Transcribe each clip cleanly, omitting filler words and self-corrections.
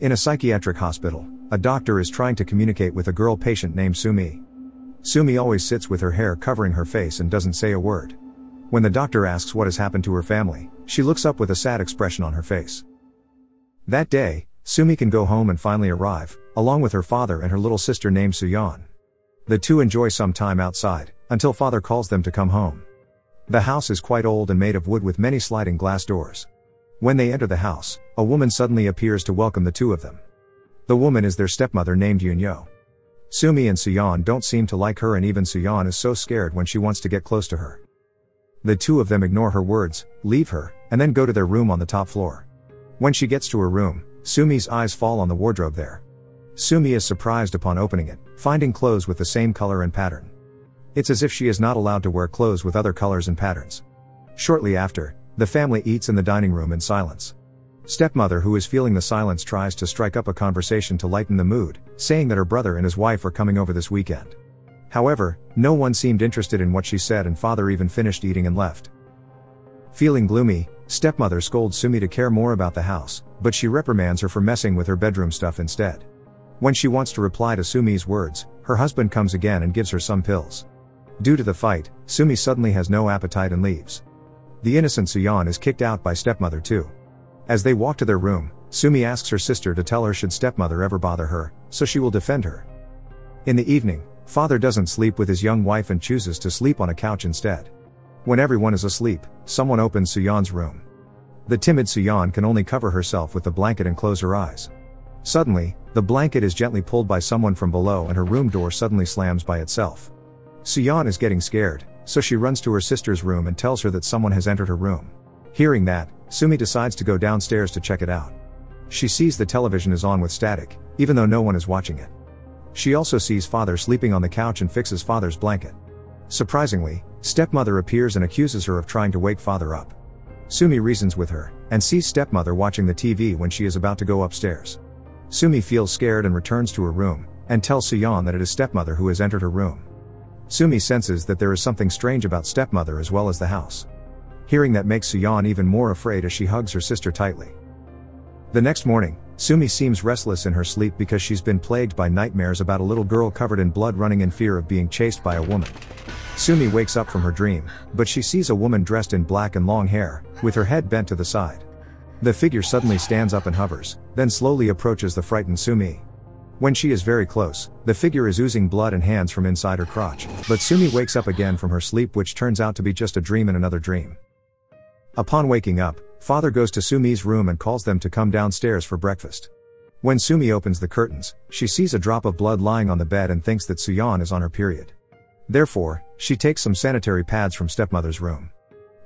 In a psychiatric hospital, a doctor is trying to communicate with a girl patient named Sumi. Sumi always sits with her hair covering her face and doesn't say a word. When the doctor asks what has happened to her family, she looks up with a sad expression on her face. That day, Sumi can go home and finally arrive, along with her father and her little sister named Suyeon. The two enjoy some time outside, until father calls them to come home. The house is quite old and made of wood with many sliding glass doors. When they enter the house, a woman suddenly appears to welcome the two of them. The woman is their stepmother named Yoonyo. Sumi and Suyeon don't seem to like her, and even Suyeon is so scared when she wants to get close to her. The two of them ignore her words, leave her, and then go to their room on the top floor. When she gets to her room, Sumi's eyes fall on the wardrobe there. Sumi is surprised upon opening it, finding clothes with the same color and pattern. It's as if she is not allowed to wear clothes with other colors and patterns. Shortly after, the family eats in the dining room in silence. Stepmother, who is feeling the silence, tries to strike up a conversation to lighten the mood, saying that her brother and his wife are coming over this weekend. However, no one seemed interested in what she said, and father even finished eating and left. Feeling gloomy, stepmother scolds Sumi to care more about the house, but she reprimands her for messing with her bedroom stuff instead. When she wants to reply to Sumi's words, her husband comes again and gives her some pills. Due to the fight, Sumi suddenly has no appetite and leaves. The innocent Suyeon is kicked out by stepmother too. As they walk to their room, Sumi asks her sister to tell her should stepmother ever bother her, so she will defend her. In the evening, father doesn't sleep with his young wife and chooses to sleep on a couch instead. When everyone is asleep, someone opens Suyeon's room. The timid Suyeon can only cover herself with the blanket and close her eyes. Suddenly, the blanket is gently pulled by someone from below, and her room door suddenly slams by itself. Suyeon is getting scared, so she runs to her sister's room and tells her that someone has entered her room. Hearing that, Sumi decides to go downstairs to check it out. She sees the television is on with static, even though no one is watching it. She also sees father sleeping on the couch and fixes father's blanket. Surprisingly, stepmother appears and accuses her of trying to wake father up. Sumi reasons with her, and sees stepmother watching the TV when she is about to go upstairs. Sumi feels scared and returns to her room, and tells Suyeon that it is stepmother who has entered her room. Sumi senses that there is something strange about stepmother as well as the house. Hearing that makes Suyeon even more afraid as she hugs her sister tightly. The next morning, Sumi seems restless in her sleep because she's been plagued by nightmares about a little girl covered in blood running in fear of being chased by a woman. Sumi wakes up from her dream, but she sees a woman dressed in black and long hair, with her head bent to the side. The figure suddenly stands up and hovers, then slowly approaches the frightened Sumi. When she is very close, the figure is oozing blood and hands from inside her crotch, but Sumi wakes up again from her sleep, which turns out to be just a dream in another dream. Upon waking up, father goes to Sumi's room and calls them to come downstairs for breakfast. When Sumi opens the curtains, she sees a drop of blood lying on the bed and thinks that Suyeon is on her period. Therefore, she takes some sanitary pads from stepmother's room.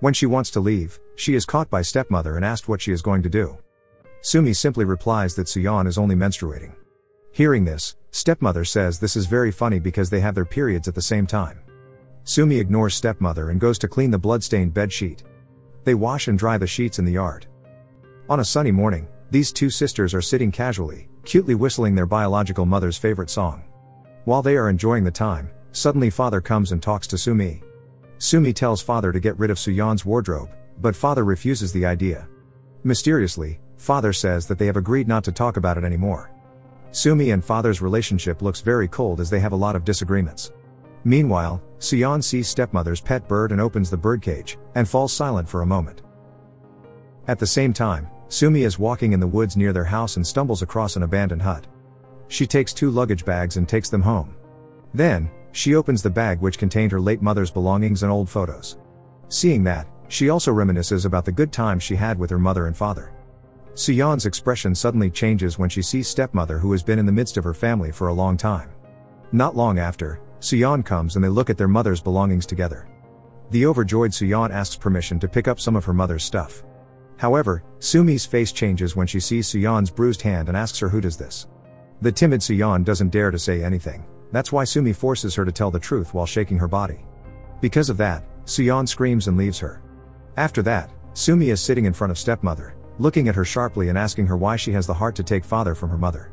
When she wants to leave, she is caught by stepmother and asked what she is going to do. Sumi simply replies that Suyeon is only menstruating. Hearing this, stepmother says this is very funny because they have their periods at the same time. Sumi ignores stepmother and goes to clean the blood-stained bed sheet. They wash and dry the sheets in the yard. On a sunny morning, these two sisters are sitting casually, cutely whistling their biological mother's favorite song. While they are enjoying the time, suddenly father comes and talks to Sumi. Sumi tells father to get rid of Suyeon's wardrobe, but father refuses the idea. Mysteriously, father says that they have agreed not to talk about it anymore. Sumi and father's relationship looks very cold as they have a lot of disagreements. Meanwhile, Suyeon sees stepmother's pet bird and opens the birdcage, and falls silent for a moment. At the same time, Sumi is walking in the woods near their house and stumbles across an abandoned hut. She takes two luggage bags and takes them home. Then, she opens the bag which contained her late mother's belongings and old photos. Seeing that, she also reminisces about the good times she had with her mother and father. Suyeon's expression suddenly changes when she sees stepmother, who has been in the midst of her family for a long time. Not long after, Suyeon comes and they look at their mother's belongings together. The overjoyed Suyeon asks permission to pick up some of her mother's stuff. However, Sumi's face changes when she sees Suyeon's bruised hand and asks her who does this. The timid Suyeon doesn't dare to say anything, that's why Sumi forces her to tell the truth while shaking her body. Because of that, Suyeon screams and leaves her. After that, Sumi is sitting in front of stepmother, looking at her sharply and asking her why she has the heart to take father from her mother.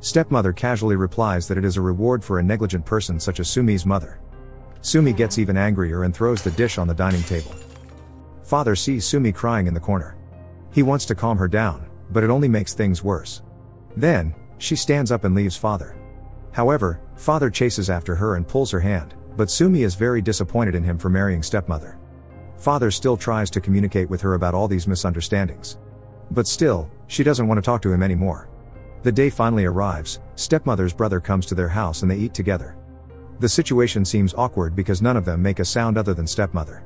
Stepmother casually replies that it is a reward for a negligent person such as Sumi's mother. Sumi gets even angrier and throws the dish on the dining table. Father sees Sumi crying in the corner. He wants to calm her down, but it only makes things worse. Then, she stands up and leaves father. However, father chases after her and pulls her hand, but Sumi is very disappointed in him for marrying stepmother. Father still tries to communicate with her about all these misunderstandings. But still, she doesn't want to talk to him anymore. The day finally arrives, stepmother's brother comes to their house and they eat together. The situation seems awkward because none of them make a sound other than stepmother.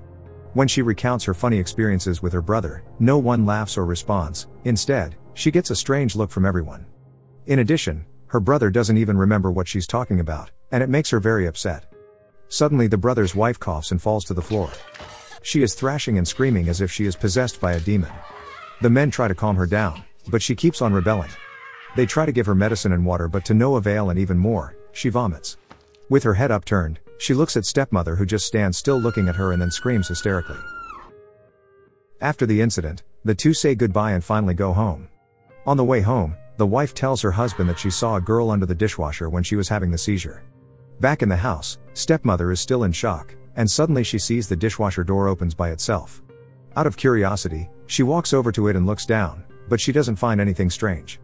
When she recounts her funny experiences with her brother, no one laughs or responds, instead, she gets a strange look from everyone. In addition, her brother doesn't even remember what she's talking about, and it makes her very upset. Suddenly the brother's wife coughs and falls to the floor. She is thrashing and screaming as if she is possessed by a demon. The men try to calm her down, but she keeps on rebelling. They try to give her medicine and water but to no avail, and even more, she vomits. With her head upturned, she looks at stepmother, who just stands still looking at her and then screams hysterically. After the incident, the two say goodbye and finally go home. On the way home, the wife tells her husband that she saw a girl under the dishwasher when she was having the seizure. Back in the house, stepmother is still in shock, and suddenly she sees the dishwasher door opens by itself. Out of curiosity, she walks over to it and looks down, but she doesn't find anything strange.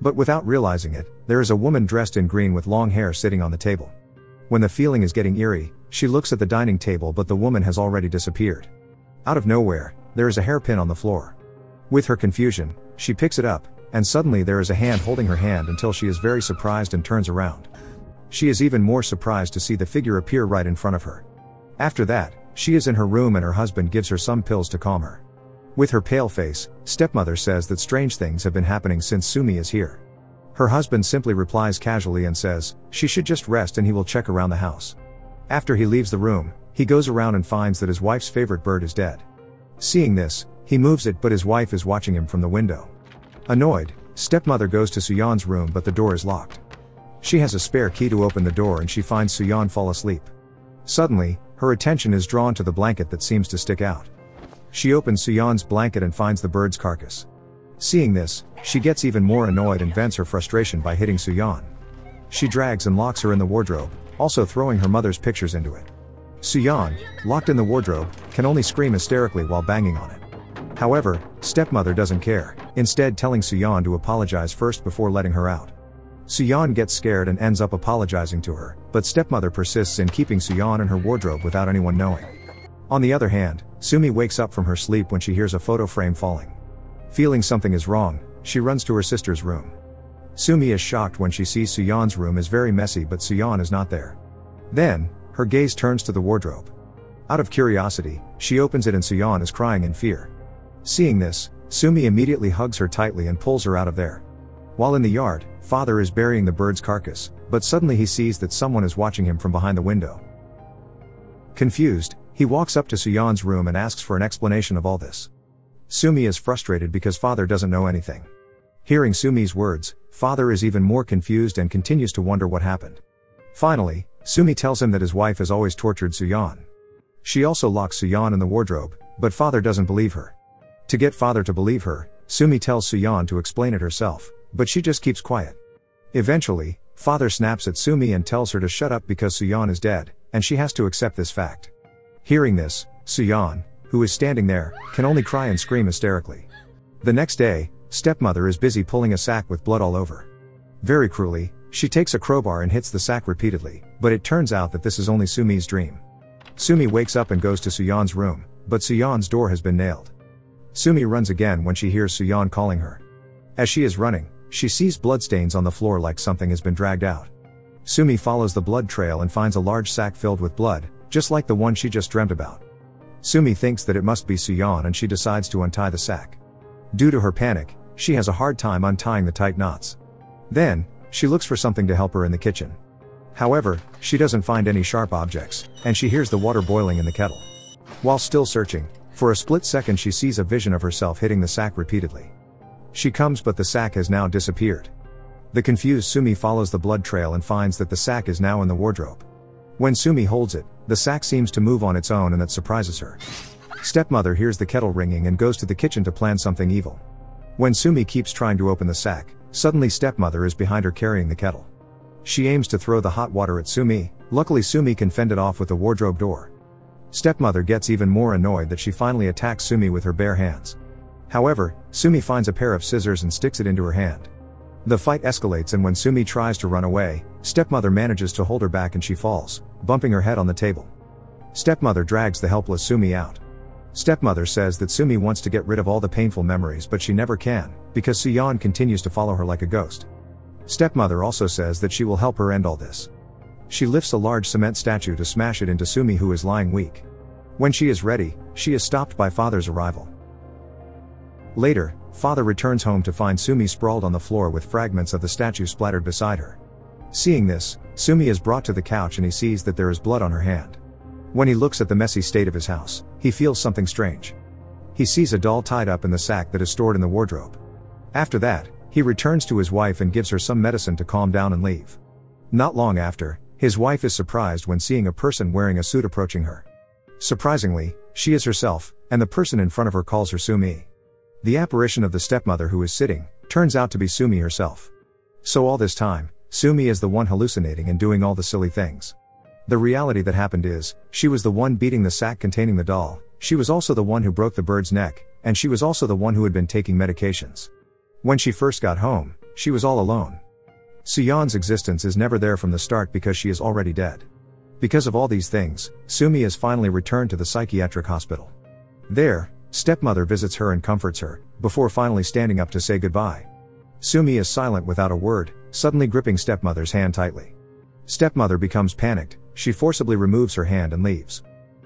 But without realizing it, there is a woman dressed in green with long hair sitting on the table. When the feeling is getting eerie, she looks at the dining table, but the woman has already disappeared. Out of nowhere, there is a hairpin on the floor. With her confusion, she picks it up, and suddenly there is a hand holding her hand until she is very surprised and turns around. She is even more surprised to see the figure appear right in front of her. After that, she is in her room and her husband gives her some pills to calm her. With her pale face, stepmother says that strange things have been happening since Sumi is here. Her husband simply replies casually and says, she should just rest and he will check around the house. After he leaves the room, he goes around and finds that his wife's favorite bird is dead. Seeing this, he moves it, but his wife is watching him from the window. Annoyed, stepmother goes to Suyan's room, but the door is locked. She has a spare key to open the door and she finds Suyan fall asleep. Suddenly, her attention is drawn to the blanket that seems to stick out. She opens Suyan's blanket and finds the bird's carcass. Seeing this, she gets even more annoyed and vents her frustration by hitting Suyan. She drags and locks her in the wardrobe, also throwing her mother's pictures into it. Suyan, locked in the wardrobe, can only scream hysterically while banging on it. However, stepmother doesn't care, instead telling Suyan to apologize first before letting her out. Suyan gets scared and ends up apologizing to her, but stepmother persists in keeping Suyan in her wardrobe without anyone knowing. On the other hand, Sumi wakes up from her sleep when she hears a photo frame falling. Feeling something is wrong, she runs to her sister's room. Sumi is shocked when she sees Suyan's room is very messy, but Suyan is not there. Then, her gaze turns to the wardrobe. Out of curiosity, she opens it and Suyan is crying in fear. Seeing this, Sumi immediately hugs her tightly and pulls her out of there. While in the yard, father is burying the bird's carcass, but suddenly he sees that someone is watching him from behind the window. Confused, he walks up to Suyan's room and asks for an explanation of all this. Sumi is frustrated because father doesn't know anything. Hearing Sumi's words, father is even more confused and continues to wonder what happened. Finally, Sumi tells him that his wife has always tortured Suyan. She also locks Suyan in the wardrobe, but father doesn't believe her. To get father to believe her, Sumi tells Suyan to explain it herself, but she just keeps quiet. Eventually, father snaps at Sumi and tells her to shut up because Suyan is dead, and she has to accept this fact. Hearing this, Suyan, who is standing there, can only cry and scream hysterically. The next day, stepmother is busy pulling a sack with blood all over. Very cruelly, she takes a crowbar and hits the sack repeatedly, but it turns out that this is only Sumi's dream. Sumi wakes up and goes to Suyan's room, but Suyan's door has been nailed. Sumi runs again when she hears Suyan calling her. As she is running, she sees bloodstains on the floor like something has been dragged out. Sumi follows the blood trail and finds a large sack filled with blood, just like the one she just dreamt about. Sumi thinks that it must be Suyan and she decides to untie the sack. Due to her panic, she has a hard time untying the tight knots. Then, she looks for something to help her in the kitchen. However, she doesn't find any sharp objects, and she hears the water boiling in the kettle. While still searching, for a split second she sees a vision of herself hitting the sack repeatedly. She comes, but the sack has now disappeared. The confused Sumi follows the blood trail and finds that the sack is now in the wardrobe. When Sumi holds it, the sack seems to move on its own, and that surprises her. Stepmother hears the kettle ringing and goes to the kitchen to plan something evil. When Sumi keeps trying to open the sack, suddenly stepmother is behind her carrying the kettle. She aims to throw the hot water at Sumi, luckily Sumi can fend it off with the wardrobe door. Stepmother gets even more annoyed that she finally attacks Sumi with her bare hands. However, Sumi finds a pair of scissors and sticks it into her hand. The fight escalates, and when Sumi tries to run away, Stepmother manages to hold her back and she falls, bumping her head on the table. Stepmother drags the helpless Sumi out. Stepmother says that Sumi wants to get rid of all the painful memories, but she never can, because Suyeon continues to follow her like a ghost. Stepmother also says that she will help her end all this. She lifts a large cement statue to smash it into Sumi, who is lying weak. When she is ready, she is stopped by Father's arrival. Later, Father returns home to find Sumi sprawled on the floor with fragments of the statue splattered beside her. Seeing this, Sumi is brought to the couch and he sees that there is blood on her hand. When he looks at the messy state of his house, he feels something strange. He sees a doll tied up in the sack that is stored in the wardrobe. After that, he returns to his wife and gives her some medicine to calm down and leave. Not long after, his wife is surprised when seeing a person wearing a suit approaching her. Surprisingly, she is herself, and the person in front of her calls her Sumi. The apparition of the stepmother who is sitting turns out to be Sumi herself. So all this time, Sumi is the one hallucinating and doing all the silly things. The reality that happened is, she was the one beating the sack containing the doll, she was also the one who broke the bird's neck, and she was also the one who had been taking medications. When she first got home, she was all alone. Suyeon's existence is never there from the start because she is already dead. Because of all these things, Sumi is finally returned to the psychiatric hospital. There, Stepmother visits her and comforts her, before finally standing up to say goodbye. Sumi is silent without a word, suddenly gripping Stepmother's hand tightly. Stepmother becomes panicked. She forcibly removes her hand and leaves.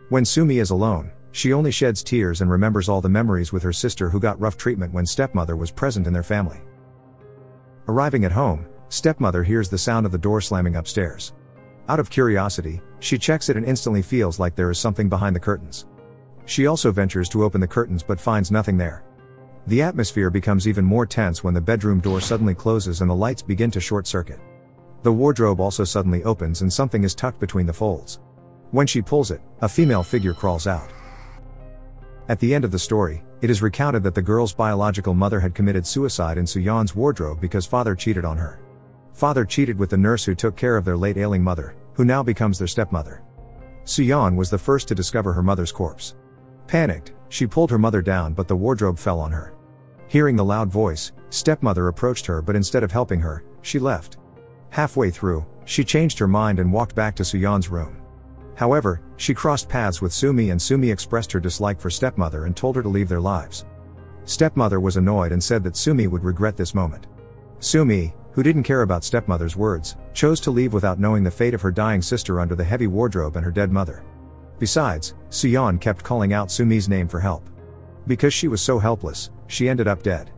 When Sumi is alone, she only sheds tears and remembers all the memories with her sister who got rough treatment when Stepmother was present in their family. Arriving at home, Stepmother hears the sound of the door slamming upstairs. Out of curiosity, she checks it and instantly feels like there is something behind the curtains. She also ventures to open the curtains but finds nothing there. The atmosphere becomes even more tense when the bedroom door suddenly closes and the lights begin to short circuit. The wardrobe also suddenly opens and something is tucked between the folds. When she pulls it, a female figure crawls out. At the end of the story, it is recounted that the girl's biological mother had committed suicide in Suyeon's wardrobe because Father cheated on her. Father cheated with the nurse who took care of their late ailing mother, who now becomes their stepmother. Suyeon was the first to discover her mother's corpse. Panicked, she pulled her mother down but the wardrobe fell on her. Hearing the loud voice, Stepmother approached her but instead of helping her, she left. Halfway through, she changed her mind and walked back to Suyeon's room. However, she crossed paths with Sumi and Sumi expressed her dislike for Stepmother and told her to leave their lives. Stepmother was annoyed and said that Sumi would regret this moment. Sumi, who didn't care about Stepmother's words, chose to leave without knowing the fate of her dying sister under the heavy wardrobe and her dead mother. Besides, Suyeon kept calling out Sumi's name for help. Because she was so helpless, she ended up dead.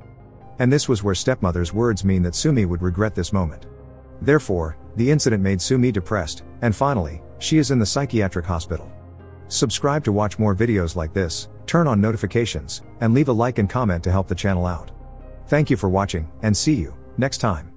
And this was where Stepmother's words mean that Sumi would regret this moment. Therefore, the incident made Sumi depressed, and finally, she is in the psychiatric hospital. Subscribe to watch more videos like this, turn on notifications, and leave a like and comment to help the channel out. Thank you for watching, and see you next time.